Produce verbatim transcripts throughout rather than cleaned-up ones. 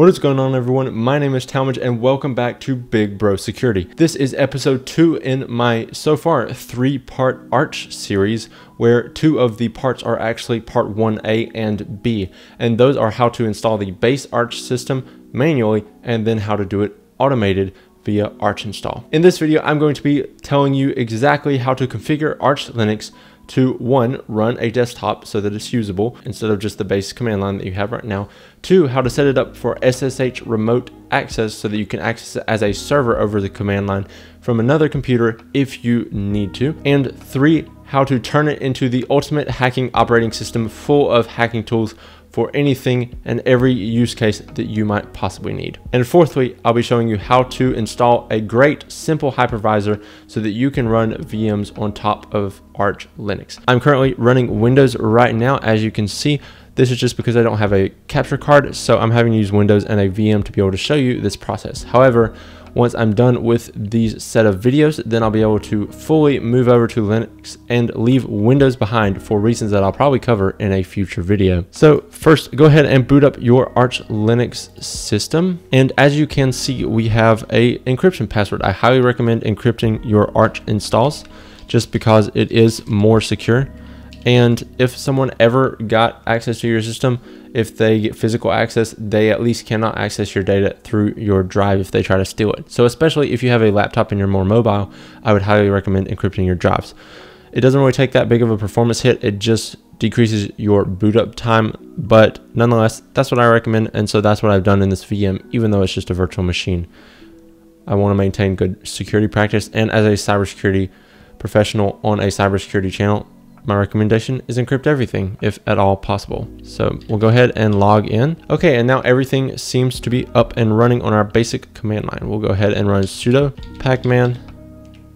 What is going on, everyone? My name is Talmage and welcome back to Big Bro Security. This is episode two in my so far three part Arch series, where two of the parts are actually part one A and B, and those are how to install the base Arch system manually and then how to do it automated via Arch install. In this video, I'm going to be telling you exactly how to configure Arch Linux to one, run a desktop so that it's usable instead of just the base command line that you have right now. Two, how to set it up for S S H remote access so that you can access it as a server over the command line from another computer if you need to. And three, how to turn it into the ultimate hacking operating system full of hacking tools for anything and every use case that you might possibly need. And fourthly, I'll be showing you how to install a great simple hypervisor so that you can run V Ms on top of Arch Linux. I'm currently running Windows right now, as you can see. This is just because I don't have a capture card, so I'm having to use Windows and a V M to be able to show you this process. However, once I'm done with these set of videos, then I'll be able to fully move over to Linux and leave Windows behind for reasons that I'll probably cover in a future video. So first, go ahead and boot up your Arch Linux system. And as you can see, we have a encryption password. I highly recommend encrypting your Arch installs just because it is more secure. And if someone ever got access to your system, if they get physical access, they at least cannot access your data through your drive if they try to steal it. So especially if you have a laptop and you're more mobile, I would highly recommend encrypting your drives. It doesn't really take that big of a performance hit. It just decreases your boot up time, but nonetheless, that's what I recommend. And so that's what I've done in this V M, even though it's just a virtual machine. I want to maintain good security practice. And as a cybersecurity professional on a cybersecurity channel, my recommendation is encrypt everything if at all possible. So we'll go ahead and log in. Okay, and now everything seems to be up and running on our basic command line. We'll go ahead and run sudo pacman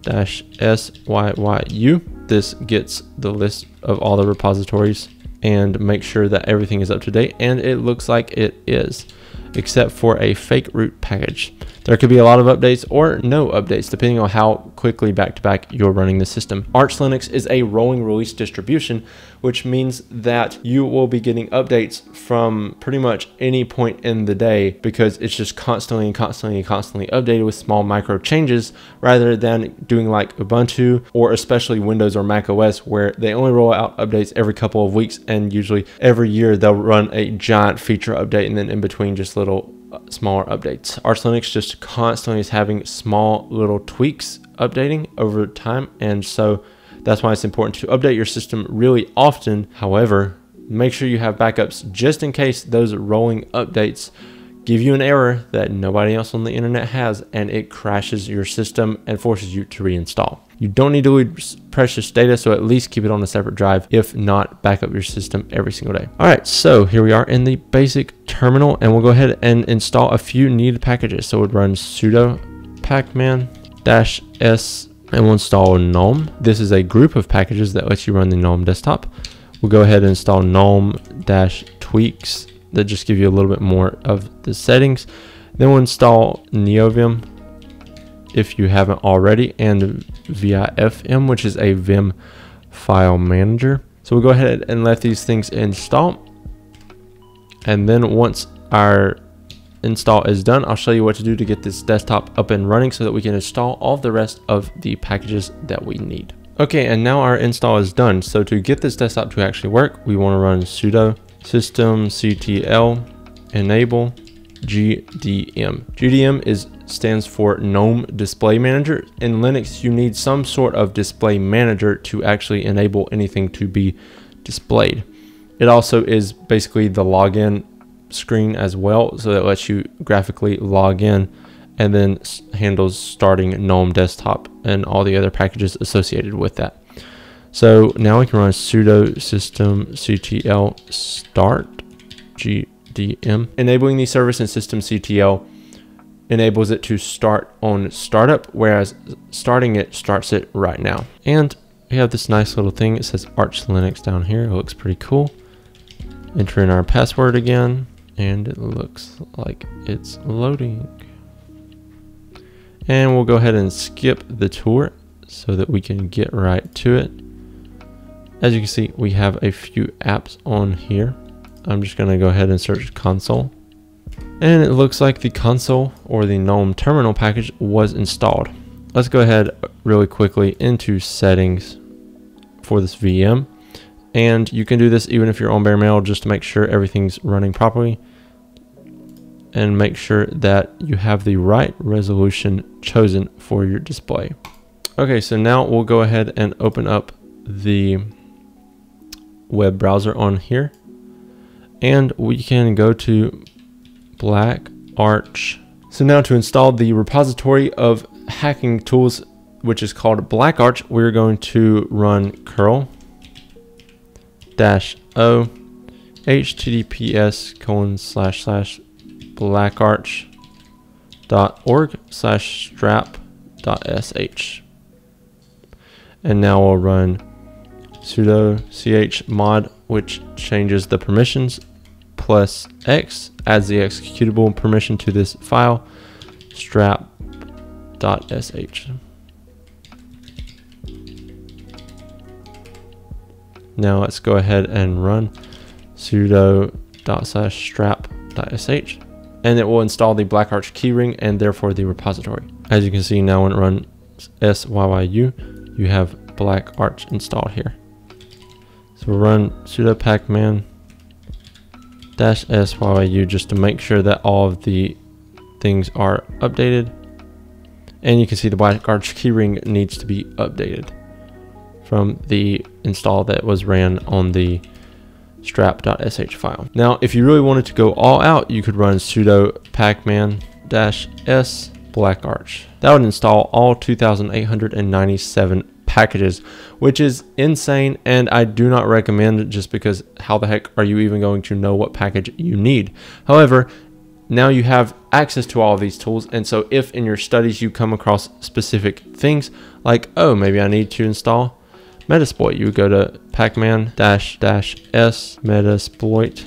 dash s y y u. This gets the list of all the repositories and make sure that everything is up to date, and it looks like it is, except for a fake root package. There could be a lot of updates or no updates, depending on how quickly back-to-back you're running the system. Arch Linux is a rolling release distribution, which means that you will be getting updates from pretty much any point in the day because it's just constantly and constantly and constantly updated with small micro changes, rather than doing like Ubuntu or especially Windows or Mac O S, where they only roll out updates every couple of weeks, and usually every year they'll run a giant feature update and then in between just little smaller updates. Arch Linux just constantly is having small little tweaks updating over time, and so that's why it's important to update your system really often. However, make sure you have backups just in case those rolling updates give you an error that nobody else on the internet has and it crashes your system and forces you to reinstall. You don't need to lose precious data, so at least keep it on a separate drive. If not, back up your system every single day. All right, so here we are in the basic terminal, and we'll go ahead and install a few needed packages. So we'd run sudo pacman dash s, and we'll install GNOME. This is a group of packages that lets you run the GNOME desktop. We'll go ahead and install GNOME-tweaks that just give you a little bit more of the settings. Then we'll install NeoVim if you haven't already, and V I F M, which is a Vim file manager. So we'll go ahead and let these things install. And then once our install is done, I'll show you what to do to get this desktop up and running so that we can install all the rest of the packages that we need. Okay, and now our install is done. So to get this desktop to actually work, we want to run sudo systemctl enable G D M. G D M is stands for GNOME Display Manager. In Linux, you need some sort of display manager to actually enable anything to be displayed. It also is basically the login screen as well, so that lets you graphically log in and then handles starting GNOME Desktop and all the other packages associated with that. So now we can run sudo systemctl start G D M. Enabling the service in systemctl enables it to start on startup, whereas starting it starts it right now. And we have this nice little thing. It says Arch Linux down here. It looks pretty cool. Enter in our password again, and it looks like it's loading. And we'll go ahead and skip the tour so that we can get right to it. As you can see, we have a few apps on here. I'm just going to go ahead and search console. And it looks like the console or the GNOME terminal package was installed. Let's go ahead really quickly into settings for this V M. And you can do this even if you're on bare metal, just to make sure everything's running properly and make sure that you have the right resolution chosen for your display. Okay, so now we'll go ahead and open up the web browser on here, and we can go to BlackArch. So now to install the repository of hacking tools, which is called BlackArch, we're going to run curl dash o https colon slash slash blackarch.org slash strap.sh. And now we'll run sudo chmod, which changes the permissions, plus x, adds the executable permission to this file, strap.sh. Now let's go ahead and run sudo dot slash strap.sh, and it will install the BlackArch keyring and therefore the repository. As you can see now, when it runs syyu, you have BlackArch installed here. So we'll run sudo pacman dash syyu just to make sure that all of the things are updated. And you can see the BlackArch keyring needs to be updated from the install that was ran on the strap.sh file. Now, if you really wanted to go all out, you could run sudo pacman-s blackarch. That would install all two thousand eight hundred ninety-seven packages, which is insane, and I do not recommend it, just because how the heck are you even going to know what package you need? However, now you have access to all of these tools, and so if in your studies you come across specific things like, oh, maybe I need to install Metasploit, you would go to pacman dash dash s Metasploit,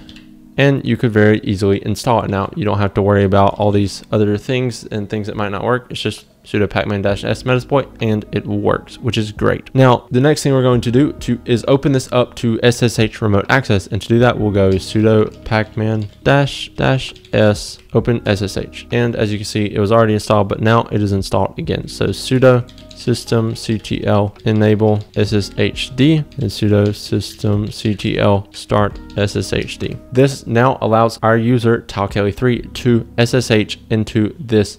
and you could very easily install it. Now you don't have to worry about all these other things and things that might not work. It's just sudo pacman dash s Metasploit and it works, which is great. Now the next thing we're going to do to is open this up to S S H remote access, and to do that we'll go sudo pacman dash dash s open S S H, and as you can see it was already installed, but now it is installed again. So sudo systemctl enable sshd and sudo systemctl start sshd. This now allows our user talkelley three to S S H into this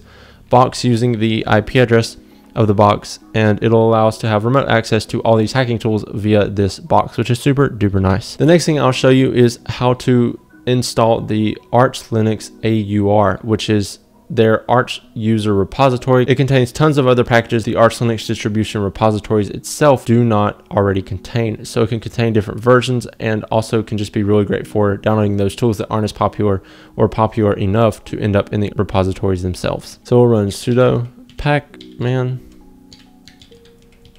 box using the I P address of the box, and it'll allow us to have remote access to all these hacking tools via this box, which is super duper nice. The next thing I'll show you is how to install the Arch Linux A U R, which is their Arch user repository. It contains tons of other packages the Arch Linux distribution repositories itself do not already contain. So it can contain different versions, and also can just be really great for downloading those tools that aren't as popular or popular enough to end up in the repositories themselves. So we'll run sudo pacman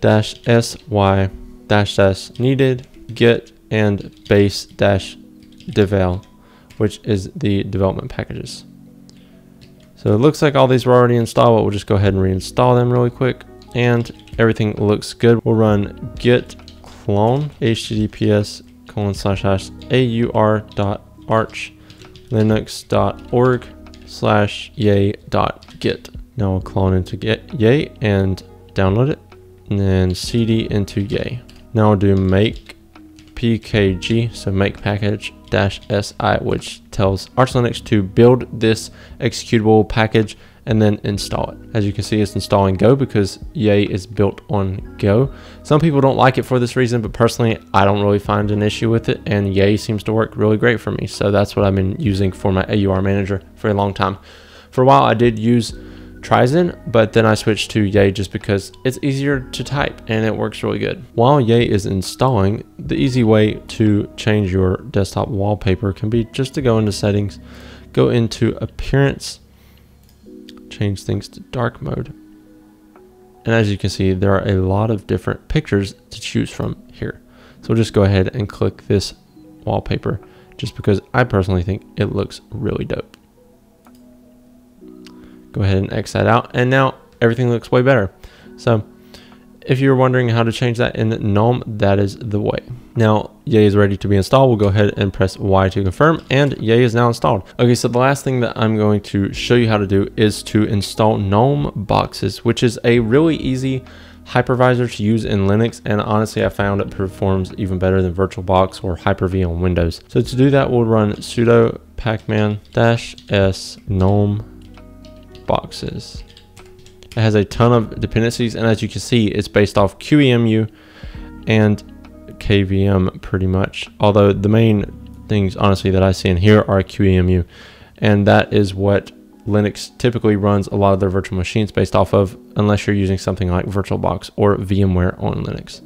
dash sy dash dash needed git and base dash devel, which is the development packages. So it looks like all these were already installed, but we'll just go ahead and reinstall them really quick. And everything looks good. We'll run git clone https colon slash slash aur.archlinux.org slash yay dot git. Now we'll clone into git yay and download it, and then cd into yay. Now we'll do make pkg, so make package dash si, which tells Arch Linux to build this executable package and then install it. As you can see, it's installing Go because yay is built on Go. Some people don't like it for this reason, but personally, I don't really find an issue with it, and yay seems to work really great for me. So that's what I've been using for my A U R manager for a long time. For a while, I did use Trizen, but then I switched to yay just because it's easier to type and it works really good. While yay is installing, the easy way to change your desktop wallpaper can be just to go into settings, go into appearance, change things to dark mode. And as you can see, there are a lot of different pictures to choose from here. So we'll just go ahead and click this wallpaper just because I personally think it looks really dope. Go ahead and X that out, and now everything looks way better. So if you're wondering how to change that in GNOME, that is the way. Now Yay is ready to be installed. We'll go ahead and press Y to confirm, and Yay is now installed. Okay, so the last thing that I'm going to show you how to do is to install GNOME Boxes, which is a really easy hypervisor to use in Linux, and honestly I found it performs even better than VirtualBox or Hyper-V on Windows. So to do that, we'll run sudo pacman dash s gnome boxes. It has a ton of dependencies, and as you can see, it's based off Q E M U and K V M pretty much, although the main things honestly that I see in here are Q E M U, and that is what Linux typically runs a lot of their virtual machines based off of, unless you're using something like VirtualBox or VMware on Linux.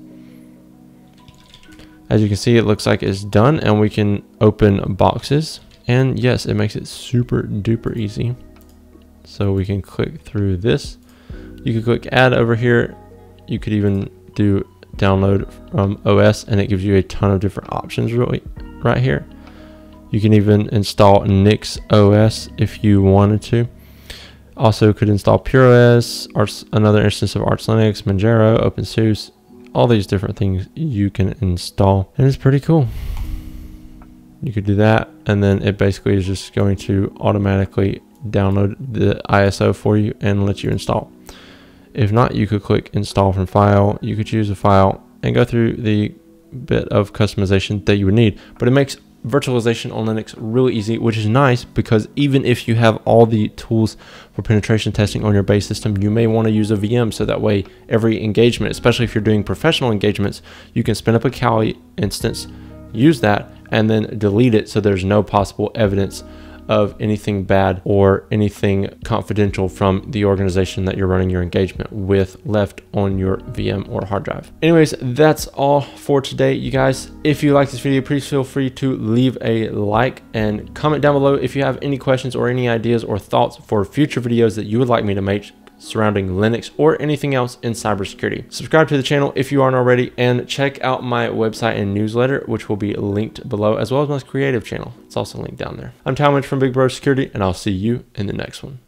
As you can see, it looks like it's done, and we can open boxes, and yes, it makes it super duper easy. So we can click through this. You can click add over here. You could even do download from O S, and it gives you a ton of different options really right here. You can even install Nix O S if you wanted to. Also could install PureOS, Arch, another instance of Arch Linux, Manjaro, OpenSUSE, all these different things you can install. And it's pretty cool. You could do that, and then it basically is just going to automatically download the I S O for you and let you install. If not, you could click install from file. You could choose a file and go through the bit of customization that you would need, but it makes virtualization on Linux really easy, which is nice because even if you have all the tools for penetration testing on your base system, you may want to use a V M, so that way every engagement, especially if you're doing professional engagements, you can spin up a Kali instance, use that, and then delete it, so there's no possible evidence of anything bad or anything confidential from the organization that you're running your engagement with left on your V M or hard drive. Anyways, that's all for today, you guys. If you like this video, please feel free to leave a like and comment down below if you have any questions or any ideas or thoughts for future videos that you would like me to make surrounding Linux or anything else in cybersecurity. Subscribe to the channel if you aren't already, and check out my website and newsletter, which will be linked below, as well as my creative channel. It's also linked down there. I'm Talmage from Big Bro Security, and I'll see you in the next one.